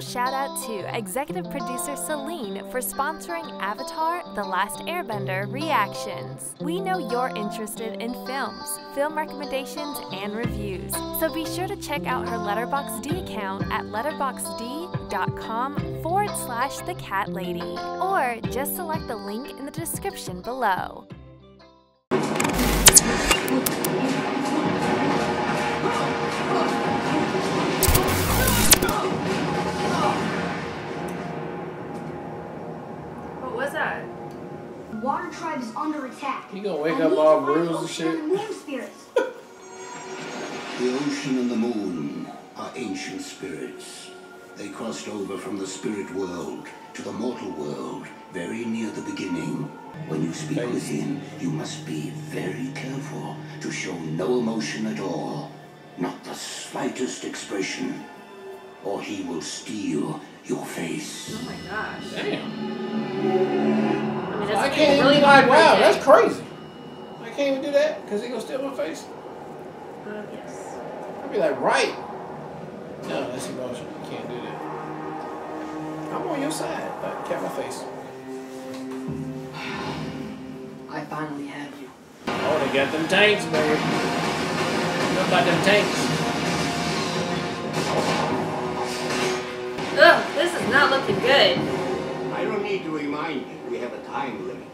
special shout out to executive producer Celine for sponsoring Avatar: The Last Airbender Reactions. We know you're interested in films, film recommendations, and reviews, so be sure to check out her Letterboxd account at letterboxd.com/thecatlady, or just select the link in the description below. What was that? Water tribe is under attack. You gonna wake up all bruised and shit? And moon spirits. The ocean and the moon are ancient spirits. They crossed over from the spirit world to the mortal world very near the beginning. When you speak with him, you must be very careful to show no emotion at all, not the slightest expression, or he will steal your face. Oh my gosh. Damn. I can't even be like, wow, that's crazy. I can't even do that because he gonna steal my face? Yes. I'd be like, right. No, that's emotion. You can't do that. I'm on your side. Like, cap my face. I finally have you. Oh, they got them tanks, baby. What about them tanks? Ugh, this is not looking good. I don't need to remind you, we have a time limit.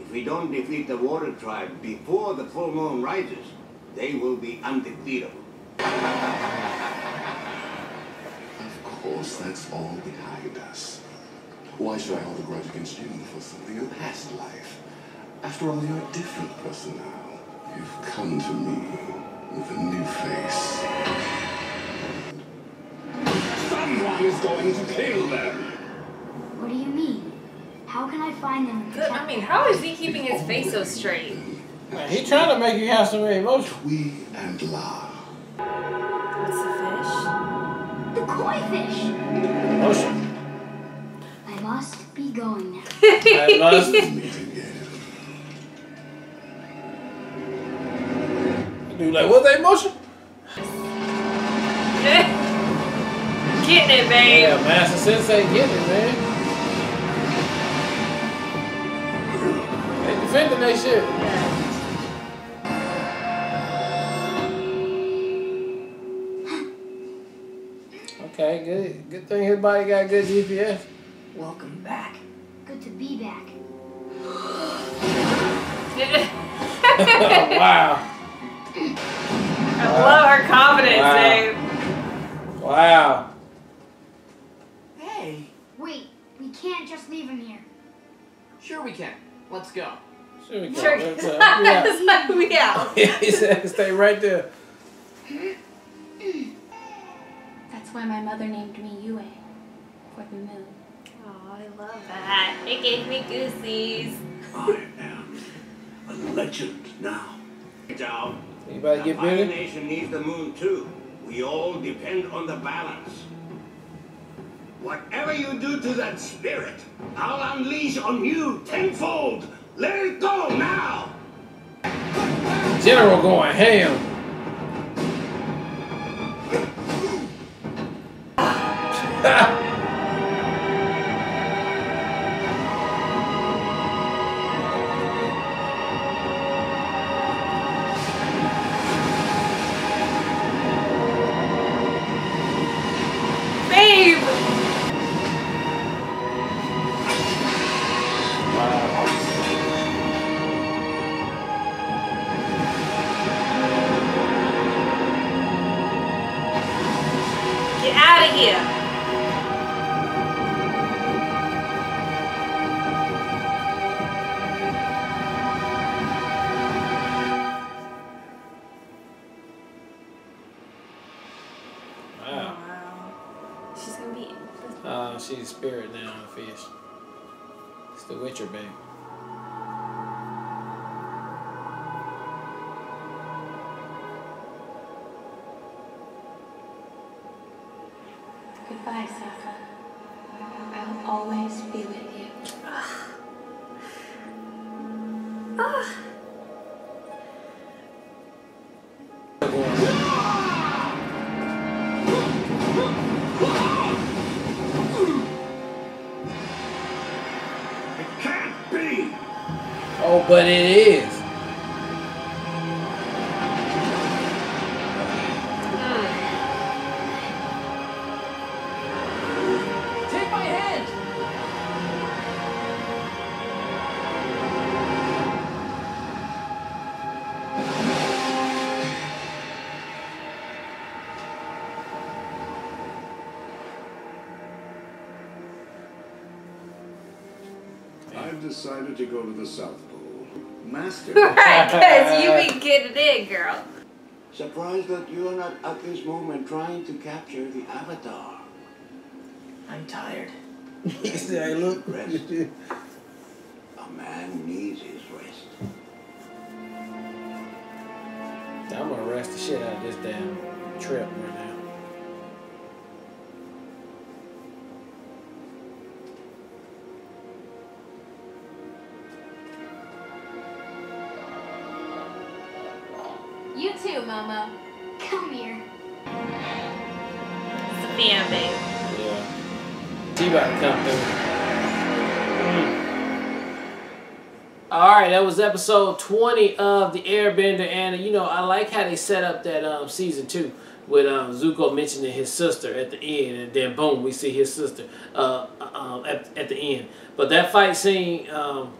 If we don't defeat the water tribe before the full moon rises, they will be undefeatable. Of course, that's all behind us. Why should I hold a grudge against you for something in past life? After all, you're a different person now. You've come to me with a new face. Someone is going to kill them! What do you mean? How can I find them? Good, I mean, how is he keeping his face so straight? Man, he trying to make you have some emotion. Twee and La. What's the fish? The koi fish! Ocean. I must be going now. I must meet again. Dude, like, what's that emotion? Getting it, babe. Yeah, Master Sensei getting it, man. They defending that shit. Yeah. Okay, good. Good thing everybody got good GPS. Welcome back. Good to be back. Wow. I love her confidence, wow. Babe. Wow. Hey. Wait, we can't just leave him here. Sure we can. Let's go. Sure we can. Sure. Let's go. We out. He said, stay right there. That's why my mother named me Yue, for the moon. Oh, I love that. It gave me goosies. I am a legend now. Anybody get better? The Fire Nation needs the moon too. We all depend on the balance. Whatever you do to that spirit, I'll unleash on you tenfold. Let it go now. General going ham. She's spirit now, the fish. It's the Witcher, babe. Goodbye, Sokka. I'll always be with you. Oh, but it is. Take my hand. I've decided to go to the South Pole. Master. Right, because you be getting it, girl. Surprised that you're not at this moment trying to capture the Avatar. I'm tired. I look rest. A man needs his rest. I'm gonna rest the shit out of this damn trip right now. You too, Mama. Come here. It's a fan base. Yeah. She about to come through. Alright, that was episode 20 of The Airbender. And, you know, I like how they set up that season 2 with Zuko mentioning his sister at the end. And then, boom, we see his sister at the end. But that fight scene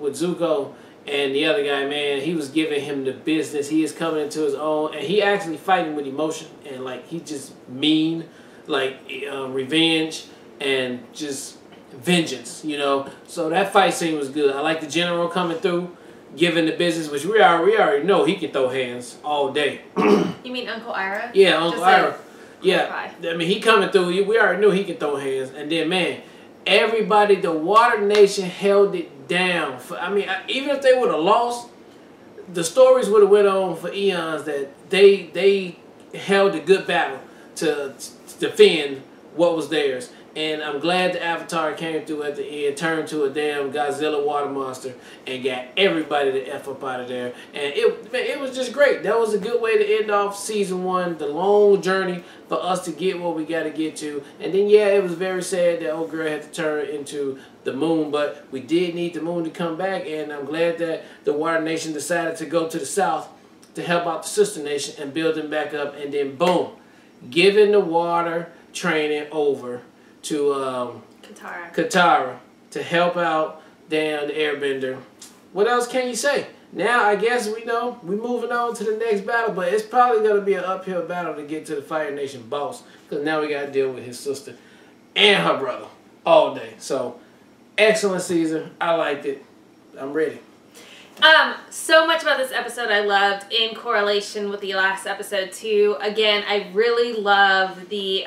with Zuko... and the other guy, man, he was giving him the business. He is coming into his own. And he actually fighting with emotion. And, like, he just mean, like, revenge and just vengeance, you know. So that fight scene was good. I like the general coming through, giving the business, which we already know he can throw hands all day. You mean Uncle Ira? Yeah, Uncle Ira. Like, yeah, I mean, he coming through. We already knew he can throw hands. And then, man, everybody, the Water Nation held it down. I mean, even if they would have lost, the stories would have went on for eons that they held a good battle to defend what was theirs. And I'm glad the Avatar came through at the end, turned to a damn Godzilla water monster, and got everybody the F up out of there. And it was just great. That was a good way to end off season 1, the long journey for us to get what we got to get to. And then, yeah, it was very sad that old girl had to turn into the moon, but we did need the moon to come back. And I'm glad that the Water Nation decided to go to the South to help out the Sister Nation and build them back up. And then, boom, giving the water training over to Katara to help out down the Airbender. What else can you say? Now I guess we know we're moving on to the next battle, but it's probably going to be an uphill battle to get to the Fire Nation boss, because now we got to deal with his sister and her brother all day. So excellent season. I liked it. I'm ready. So much about this episode I loved in correlation with the last episode too. Again, I really love the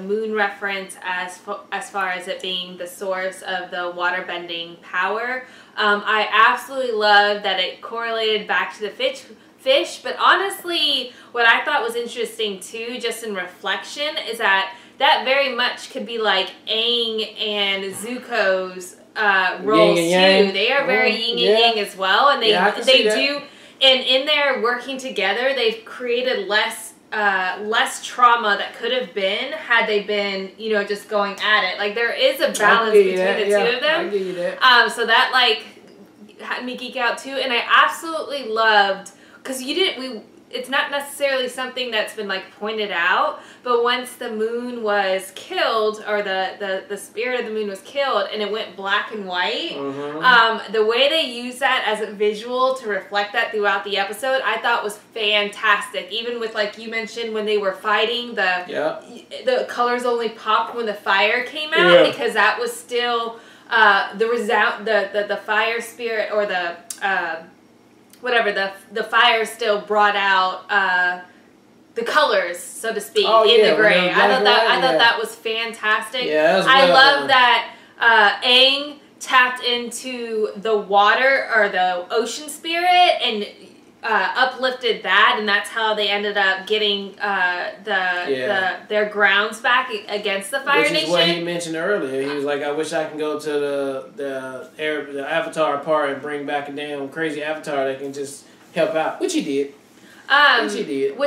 moon reference as far as it being the source of the water bending power. I absolutely love that it correlated back to the fish, but honestly, what I thought was interesting too, just in reflection, is that very much could be like Aang and Zuko's roles too. They are very yin and yang as well, and they do, and in their working together, they've created less trauma that could have been had they been, you know, just going at it. Like, there is a balance between the two of them. I give you that. So that, like, had me geek out too, and I absolutely loved, because it's not necessarily something that's been, like, pointed out, but once the moon was killed, or the spirit of the moon was killed, and it went black and white, the way they used that as a visual to reflect that throughout the episode, I thought was fantastic. Even with, like you mentioned, when they were fighting, the colors only popped when the fire came out, because that was still the fire spirit, or the... whatever, the fire still brought out the colors, so to speak, in the gray. I thought that was fantastic. Yeah, I love that Aang tapped into the water, or the ocean spirit, and uplifted that, and that's how they ended up getting their grounds back against the Fire Nation. Which is what he mentioned earlier. He was like, I wish I can go to the Avatar part and bring back a damn crazy Avatar that can just help out, which he did. That's the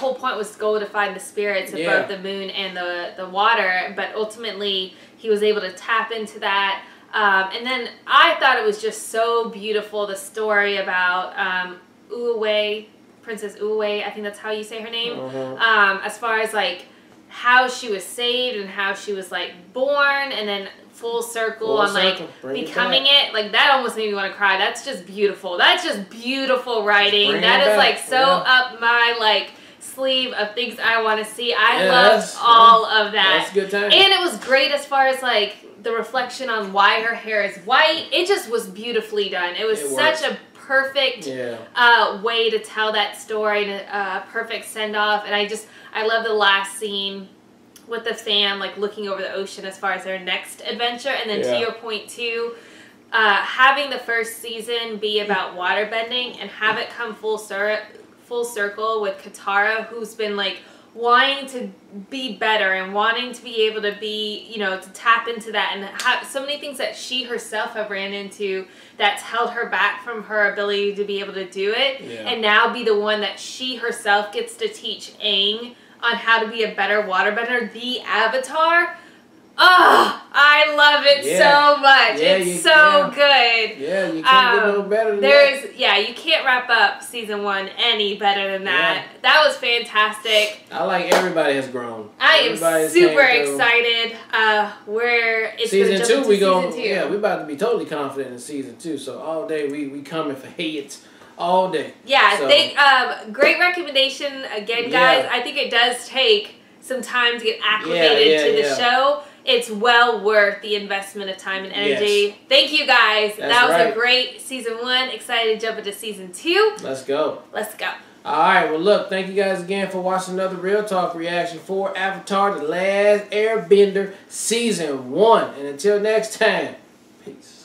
whole point, was to go to find the spirits of both the moon and the water, but ultimately he was able to tap into that. And then I thought it was just so beautiful, the story about Yue, Princess Yue, I think that's how you say her name, as far as like how she was saved and how she was like born and then full circle on like becoming it. Like that almost made me want to cry. That's just beautiful. That's just beautiful writing. That is like so up my like sleeve of things I want to see. I loved all of that. That's a good time. And it was great as far as like the reflection on why her hair is white. It just was beautifully done. It was such a perfect way to tell that story and a perfect send off. And I love the last scene with the fam like looking over the ocean as far as their next adventure. And then to your point too, having the first season be about waterbending and have it come full circle with Katara, who's been like wanting to be better and wanting to be able to be, you know, to tap into that, and have so many things that she herself have ran into that's held her back from her ability to be able to do it, and now be the one that she herself gets to teach Aang on how to be a better waterbender, the Avatar. Oh, I love it so much. It's so good. Yeah, you can't get no better than that. Yeah, you can't wrap up season one any better than that. Yeah. That was fantastic. I like everybody has grown. Everybody's super excited. It's season two. We go. Yeah, we about to be totally confident in season two. So all day we coming for hits. All day. Yeah, so. Great recommendation again, guys. I think it does take some time to get acclimated to the show. It's well worth the investment of time and energy. Yes. Thank you, guys. That was a great season one. Excited to jump into season two. Let's go. Let's go. All right. Well, look, thank you guys again for watching another Real Talk reaction for Avatar: The Last Airbender Season 1. And until next time, peace.